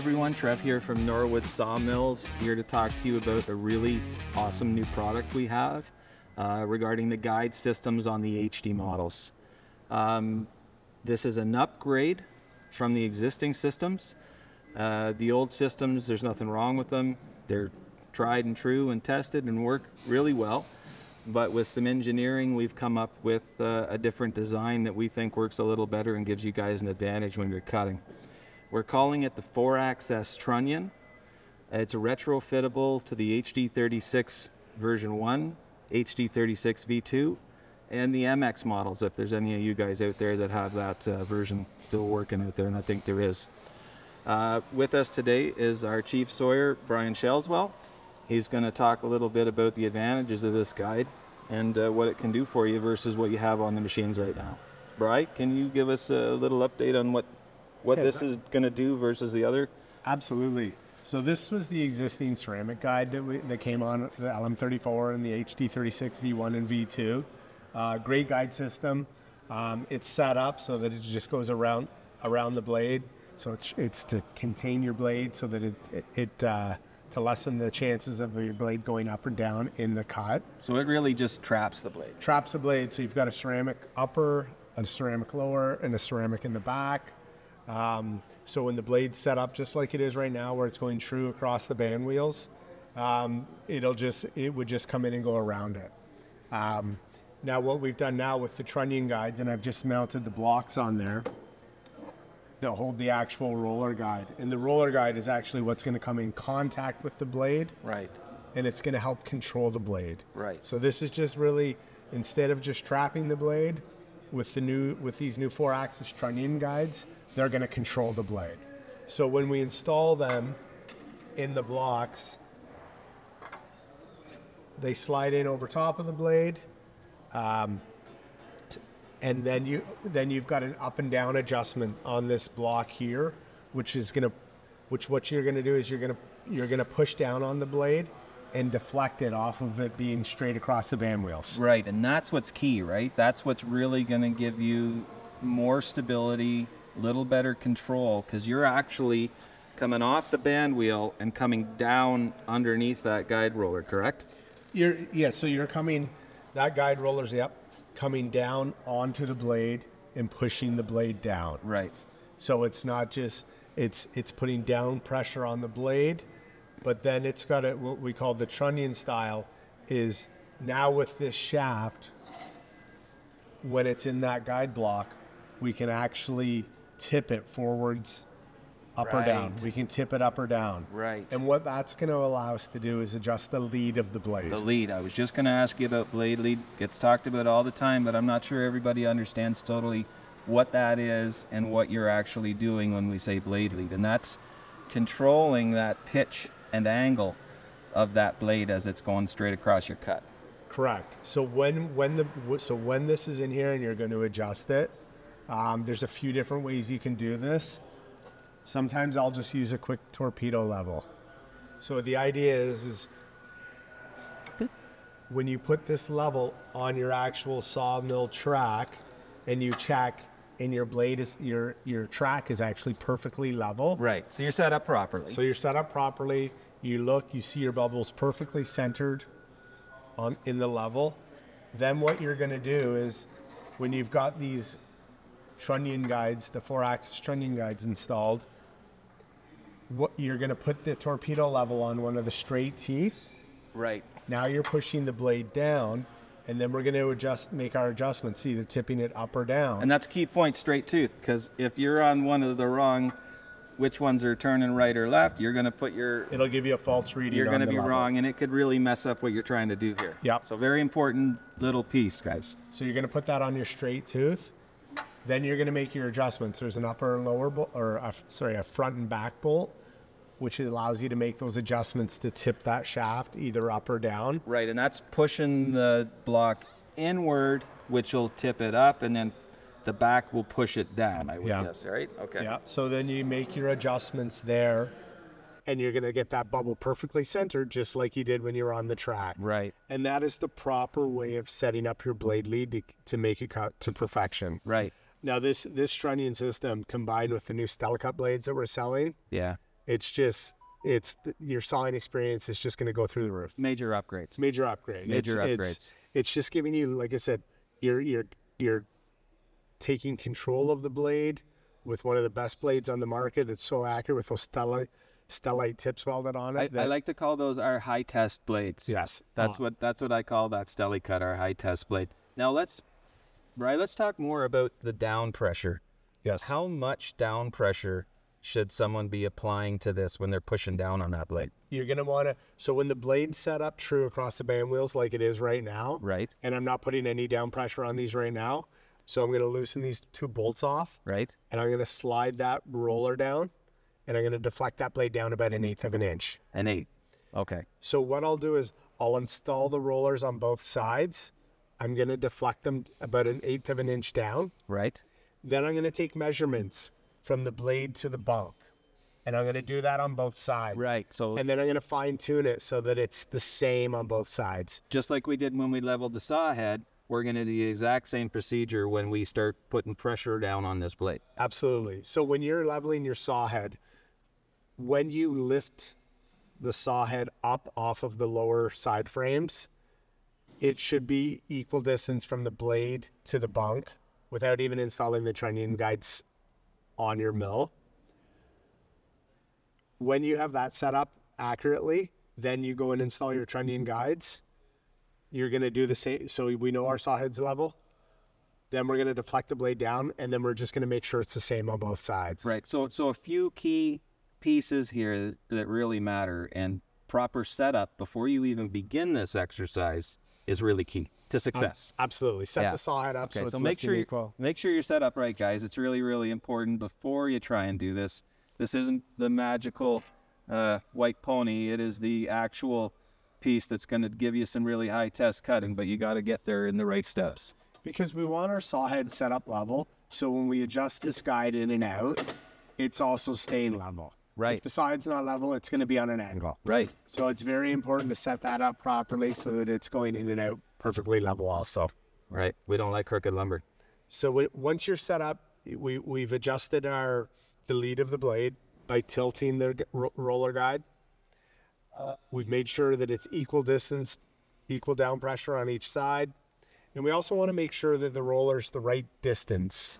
everyone, Trev here from Norwood Sawmills, here to talk to you about a really awesome new product we have regarding the guide systems on the HD models. This is an upgrade from the existing systems. The old systems, there's nothing wrong with them. They're tried and true and tested and work really well. But with some engineering, we've come up with a different design that we think works a little better and gives you guys an advantage when you're cutting. We're calling it the 4-axis trunnion. It's retrofittable to the HD36 version 1, HD36V2, and the MX models, if there's any of you guys out there that have that version still working out there, and I think there is. With us today is our Chief Sawyer, Brian Shelswell. He's going to talk a little bit about the advantages of this guide and what it can do for you versus what you have on the machines right now. Bri, can you give us a little update on what this is going to do versus the other? Absolutely. So this was the existing ceramic guide that came on the LM34 and the HD36 V1 and V2. Great guide system. It's set up so that it just goes around the blade. So it's to contain your blade so that to lessen the chances of your blade going up or down in the cut. So it really just traps the blade. Traps the blade, so you've got a ceramic upper, a ceramic lower, and a ceramic in the back. So when the blade's set up just like it is right now, where it's going true across the band wheels, it would just come in and go around it. Now what we've done now with the trunnion guides, and I've just mounted the blocks on there that hold the actual roller guide. And the roller guide is actually what's going to come in contact with the blade. Right. And it's going to help control the blade. Right. So this is just really, instead of just trapping the blade, with these new 4-axis trunnion guides, they're going to control the blade. So when we install them in the blocks, they slide in over top of the blade. And then you've got an up and down adjustment on this block here, what you're gonna do is you're gonna push down on the blade and deflect it off of it being straight across the band wheels. Right, and that's what's key, right? That's what's really gonna give you more stability, a little better control, because you're actually coming off the band wheel and coming down underneath that guide roller, correct? That guide roller's up, coming down onto the blade and pushing the blade down. Right. So it's not just, it's putting down pressure on the blade, but then it's got what we call the trunnion style is now with this shaft, when it's in that guide block, we can actually tip it forwards, up or down. We can tip it up or down. Right. And what that's going to allow us to do is adjust the lead of the blade. The lead. I was just going to ask you about blade lead. Gets talked about all the time, but I'm not sure everybody understands totally what that is and what you're actually doing when we say blade lead. And that's controlling that pitch and angle of that blade as it's going straight across your cut. Correct. So when this is in here and you're going to adjust it, there's a few different ways you can do this. Sometimes I'll just use a quick torpedo level. So the idea is when you put this level on your actual sawmill track and you check and your blade is, your track is actually perfectly level. Right, so you're set up properly. So you're set up properly, you look, you see your bubbles perfectly centered in the level. Then what you're gonna do is when you've got these trunnion guides, the 4-axis trunnion guides installed, what you're going to put the torpedo level on one of the straight teeth. Right. Now you're pushing the blade down, and then we're going to make our adjustments, either tipping it up or down. And that's key point, straight tooth, because if you're on one of the wrong, which ones are turning right or left, you're going to put your... It'll give you a false reading. You're going to be wrong, and it could really mess up what you're trying to do here. Yep. So very important little piece, guys. So you're going to put that on your straight tooth. Then you're going to make your adjustments. There's an upper and lower bolt, or a front and back bolt, which allows you to make those adjustments to tip that shaft either up or down. Right, and that's pushing the block inward, which will tip it up, and then the back will push it down, I would guess, right? Okay. Yeah, so then you make your adjustments there, and you're going to get that bubble perfectly centered, just like you did when you were on the track. Right. And that is the proper way of setting up your blade lead to make it cut to perfection. Right. Now this trunnion system combined with the new Stellicut blades that we're selling, It's just, your sawing experience is just going to go through the roof. Major upgrades. Major upgrades. Major upgrades. It's just giving you, like I said, you're taking control of the blade with one of the best blades on the market. That's so accurate with those Stellite tips welded on it. I like to call those our high test blades. Yes, that's what I call that Stellicut, our high test blade. Now let's talk more about the down pressure. Yes. How much down pressure should someone be applying to this when they're pushing down on that blade? You're going to want to, so when the blade's set up true across the band wheels like it is right now, right, and I'm not putting any down pressure on these right now, so I'm going to loosen these two bolts off, right, and I'm going to slide that roller down, and I'm going to deflect that blade down about an eighth of an inch. An eighth, okay. So what I'll do is I'll install the rollers on both sides. I'm going to deflect them about an eighth of an inch down. Right. Then I'm going to take measurements from the blade to the bunk, and I'm going to do that on both sides. Right. So, and then I'm going to fine tune it so that it's the same on both sides. Just like we did when we leveled the saw head, we're going to do the exact same procedure when we start putting pressure down on this blade. Absolutely. So when you're leveling your saw head, when you lift the saw head up off of the lower side frames, it should be equal distance from the blade to the bunk without even installing the trunnion guides on your mill. When you have that set up accurately, then you go and install your trunnion guides. You're going to do the same. So we know our saw head's level. Then we're going to deflect the blade down, and then we're just going to make sure it's the same on both sides. Right. So a few key pieces here that really matter, and proper setup before you even begin this exercise is really key to success. Absolutely. Set the saw head up. Okay, so make sure you're set up right, guys. It's really, really important before you try and do this. This isn't the magical white pony. It is the actual piece that's going to give you some really high test cutting, but you got to get there in the right steps. Because we want our saw head set up level, so when we adjust this guide in and out, it's also staying level. Right. If the saw head's not level, it's going to be on an angle. Right. So it's very important to set that up properly so that it's going in and out perfectly level also. Right. We don't like crooked lumber. So once you're set up, we've adjusted the lead of the blade by tilting the roller guide. We've made sure that it's equal distance, equal down pressure on each side. And we also want to make sure that the roller's the right distance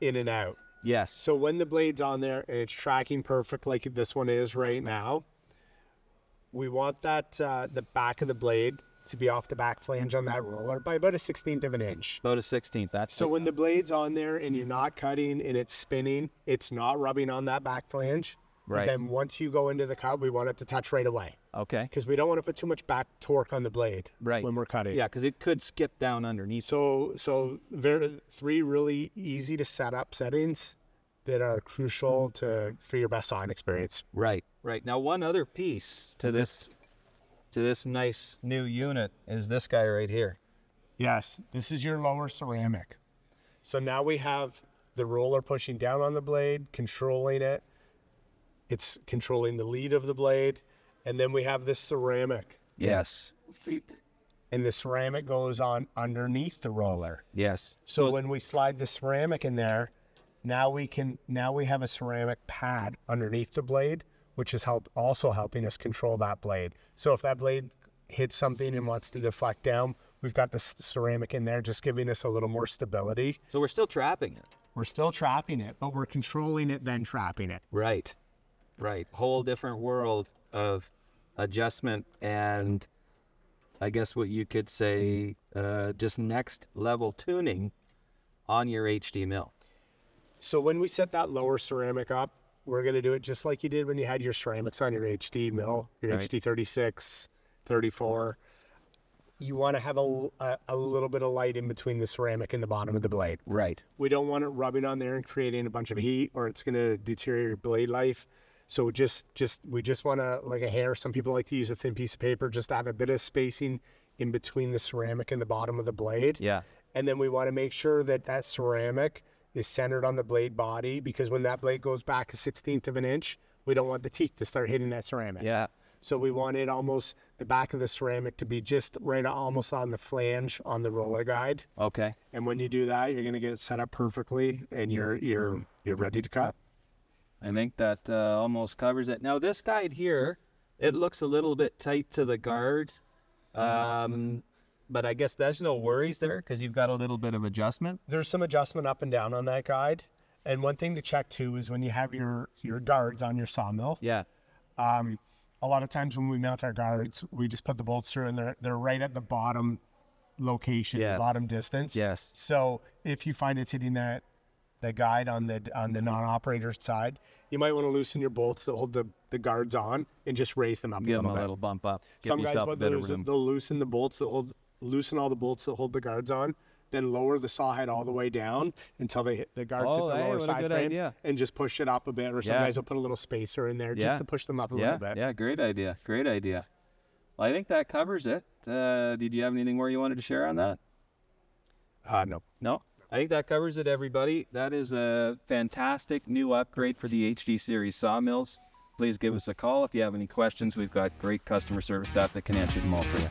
in and out. Yes. So when the blade's on there and it's tracking perfect like this one is right now, we want that the back of the blade to be off the back flange on that roller by about a 16th of an inch. About a 16th. So when the blade's on there and you're not cutting and it's spinning, it's not rubbing on that back flange. Right. Then once you go into the cut, we want it to touch right away. Okay. Because we don't want to put too much back torque on the blade. Right. When we're cutting. Yeah, because it could skip down underneath. So three really easy to set up settings that are crucial for your best sawing experience. Right. Right. Now one other piece to this nice new unit is this guy right here. Yes. This is your lower ceramic. So now we have the roller pushing down on the blade, controlling it. It's controlling the lead of the blade. And then we have this ceramic. Yes. And the ceramic goes on underneath the roller. Yes. So when we slide the ceramic in there, now we have a ceramic pad underneath the blade, which is also helping us control that blade. So if that blade hits something and wants to deflect down, we've got this ceramic in there just giving us a little more stability. So we're still trapping it. We're still trapping it, but we're controlling it, then trapping it. Right. Right. Whole different world of adjustment, and I guess what you could say, just next level tuning on your HD mill. So when we set that lower ceramic up, we're going to do it just like you did when you had your ceramics on your HD mill, your HD 36, 34. You want to have a little bit of light in between the ceramic and the bottom of the blade. Right. We don't want it rubbing on there and creating a bunch of heat, or it's going to deteriorate blade life. So we just want to, like a hair, some people like to use a thin piece of paper, just add a bit of spacing in between the ceramic and the bottom of the blade. Yeah. And then we want to make sure that that ceramic is centered on the blade body, because when that blade goes back a 16th of an inch, we don't want the teeth to start hitting that ceramic. Yeah. So we want it almost, the back of the ceramic to be just right almost on the flange on the roller guide. Okay. And when you do that, you're going to get it set up perfectly, and you're ready to cut. I think that almost covers it. Now this guide here, it looks a little bit tight to the guard, but I guess there's no worries there because you've got a little bit of adjustment. There's some adjustment up and down on that guide. And one thing to check too is when you have your guards on your sawmill. Yeah. A lot of times when we mount our guards, we just put the bolts through and they're right at the bottom location, yes, bottom distance. Yes. So if you find it's hitting that the guide on the non-operator side, you might want to loosen your bolts that hold the guards on and just raise them up. Give them a little bump up. Some guys, they'll loosen the bolts that hold, loosen all the bolts that hold the guards on, then lower the saw head all the way down until they hit the guards at the lower side frame, and just push it up a bit. Or some guys will put a little spacer in there just to push them up a little bit. Yeah, great idea. Great idea. Well, I think that covers it. Did you have anything more you wanted to share on that? No. No? I think that covers it, everybody. That is a fantastic new upgrade for the HD series sawmills. Please give us a call if you have any questions. We've got great customer service staff that can answer them all for you.